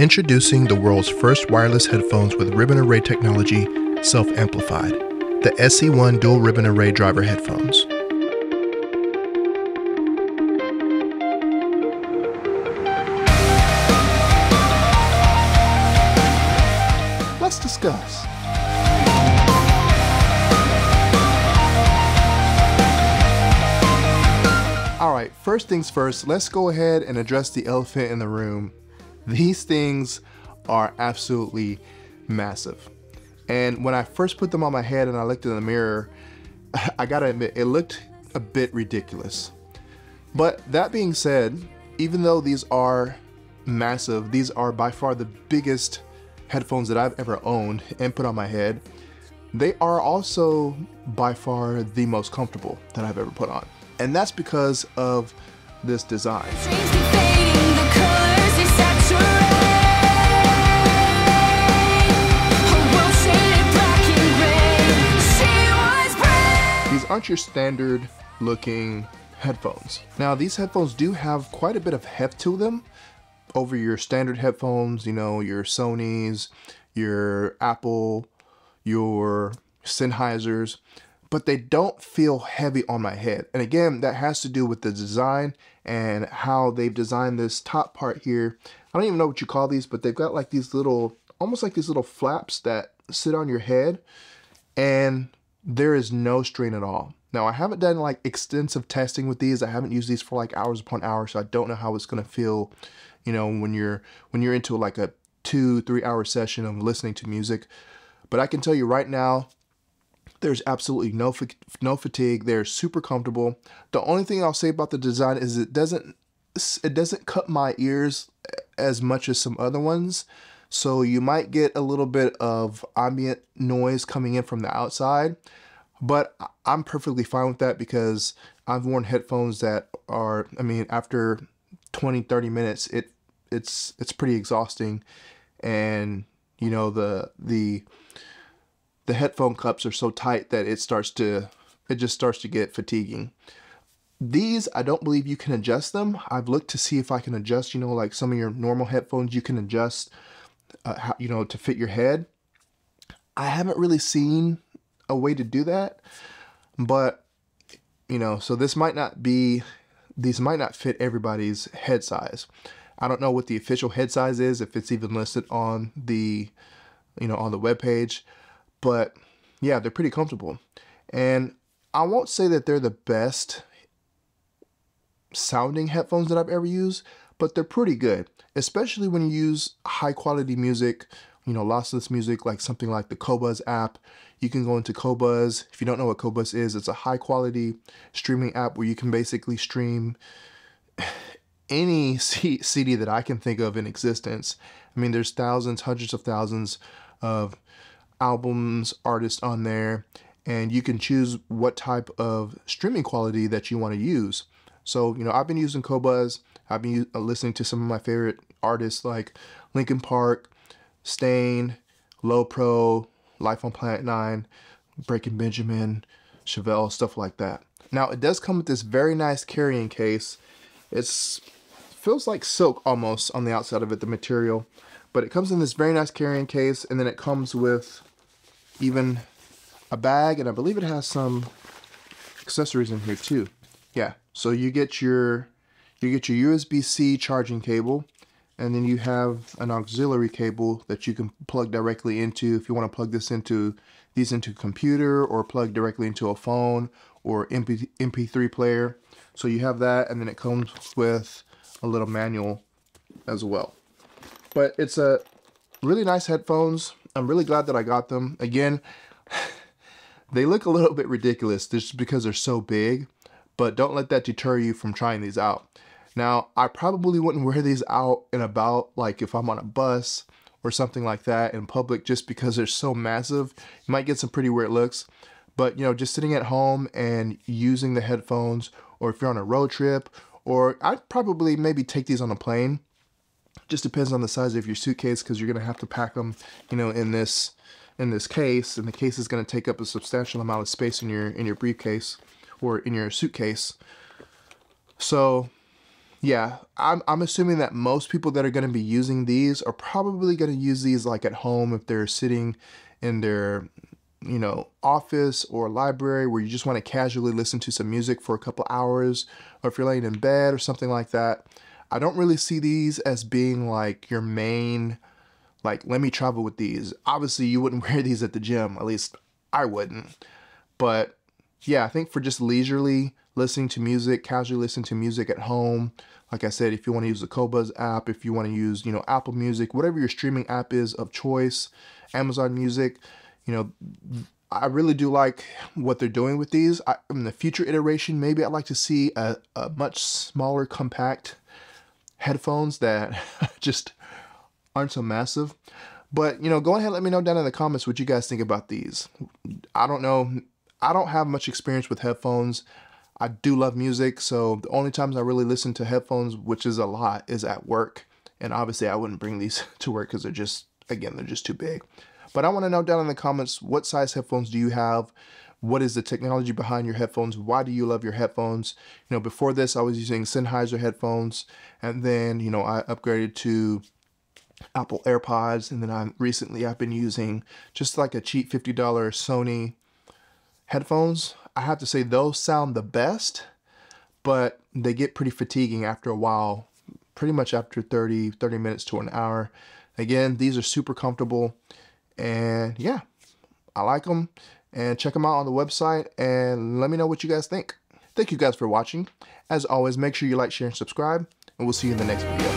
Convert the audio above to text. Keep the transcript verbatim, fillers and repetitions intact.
Introducing the world's first wireless headphones with ribbon array technology, self-amplified, the S E one Dual Ribbon Array Driver Headphones. Let's discuss. All right, first things first, let's go ahead and address the elephant in the room. These things are absolutely massive. And when I first put them on my head and I looked in the mirror, I gotta admit, it looked a bit ridiculous. But that being said, even though these are massive, these are by far the biggest headphones that I've ever owned and put on my head. They are also by far the most comfortable that I've ever put on. And that's because of this design. Aren't your standard looking headphones. Now these headphones do have quite a bit of heft to them over your standard headphones, you know, your Sony's, your Apple, your Sennheisers, but they don't feel heavy on my head. And again, that has to do with the design and how they've designed this top part here. I don't even know what you call these, but they've got like these little, almost like these little flaps that sit on your head, and there is no strain at all. Now I haven't done like extensive testing with these. I haven't used these for like hours upon hours, so I don't know how it's gonna feel, you know, when you're when you're into like a two, three hour session of listening to music. But I can tell you right now, there's absolutely no no fatigue. They're super comfortable. The only thing I'll say about the design is it doesn't it doesn't cut my ears as much as some other ones. So you might get a little bit of ambient noise coming in from the outside, but I'm perfectly fine with that because I've worn headphones that are, I mean, after twenty, thirty minutes, it it's it's pretty exhausting. And you know, the the the headphone cups are so tight that it starts to it just starts to get fatiguing. These, I don't believe you can adjust them. I've looked to see if I can adjust, you know, like some of your normal headphones you can adjust Uh, how, you know, to fit your head. I haven't really seen a way to do that, but you know, so this might not be, these might not fit everybody's head size. I don't know what the official head size is, if it's even listed on the, you know, on the webpage, but yeah, they're pretty comfortable. And I won't say that they're the best sounding headphones that I've ever used, but they're pretty good, especially when you use high quality music, you know, lossless music, like something like the Qobuz app. You can go into Qobuz. If you don't know what Qobuz is, it's a high quality streaming app where you can basically stream any C D that I can think of in existence. I mean, there's thousands, hundreds of thousands of albums, artists on there, and you can choose what type of streaming quality that you want to use. So, you know, I've been using Qobuz. I've been listening to some of my favorite artists like Linkin Park, Stain, Low Pro, Life on Planet Nine, Breaking Benjamin, Chevelle, stuff like that. Now it does come with this very nice carrying case. It's feels like silk almost on the outside of it, the material, but it comes in this very nice carrying case, and then it comes with even a bag, and I believe it has some accessories in here too. Yeah, so you get your You get your U S B C charging cable, and then you have an auxiliary cable that you can plug directly into if you want to plug this into these into a computer or plug directly into a phone or M P three player. So you have that, and then it comes with a little manual as well. But it's a really nice headphones. I'm really glad that I got them. Again, they look a little bit ridiculous just because they're so big, but don't let that deter you from trying these out. Now, I probably wouldn't wear these out and about, like if I'm on a bus or something like that in public, just because they're so massive. You might get some pretty weird looks, but you know, just sitting at home and using the headphones, or if you're on a road trip, or I'd probably maybe take these on a plane. Just depends on the size of your suitcase, because you're gonna have to pack them, you know, in this in this case, and the case is gonna take up a substantial amount of space in your in your briefcase or in your suitcase. So yeah, I'm, I'm assuming that most people that are going to be using these are probably going to use these like at home if they're sitting in their, you know, office or library where you just want to casually listen to some music for a couple hours, or if you're laying in bed or something like that. I don't really see these as being like your main, like, let me travel with these. Obviously, you wouldn't wear these at the gym. At least I wouldn't. But yeah, I think for just leisurely listening to music, casually listening to music at home. Like I said, if you want to use the Qobuz app, if you want to use, you know, Apple Music, whatever your streaming app is of choice, Amazon Music, you know, I really do like what they're doing with these. I, in the future iteration, maybe I'd like to see a, a much smaller, compact headphones that just aren't so massive. But, you know, go ahead and let me know down in the comments what you guys think about these. I don't know. I don't have much experience with headphones. I do love music, so the only times I really listen to headphones, which is a lot, is at work. And obviously I wouldn't bring these to work because they're just, again, they're just too big. But I want to know down in the comments, what size headphones do you have? What is the technology behind your headphones? Why do you love your headphones? You know, before this, I was using Sennheiser headphones. And then, you know, I upgraded to Apple AirPods. And then I recently I've been using just like a cheap fifty dollar Sony headphones. I have to say those sound the best, but they get pretty fatiguing after a while, pretty much after thirty, thirty minutes to an hour. Again, these are super comfortable and yeah, I like them, and check them out on the website and let me know what you guys think. Thank you guys for watching. As always, make sure you like, share, and subscribe, and we'll see you in the next video.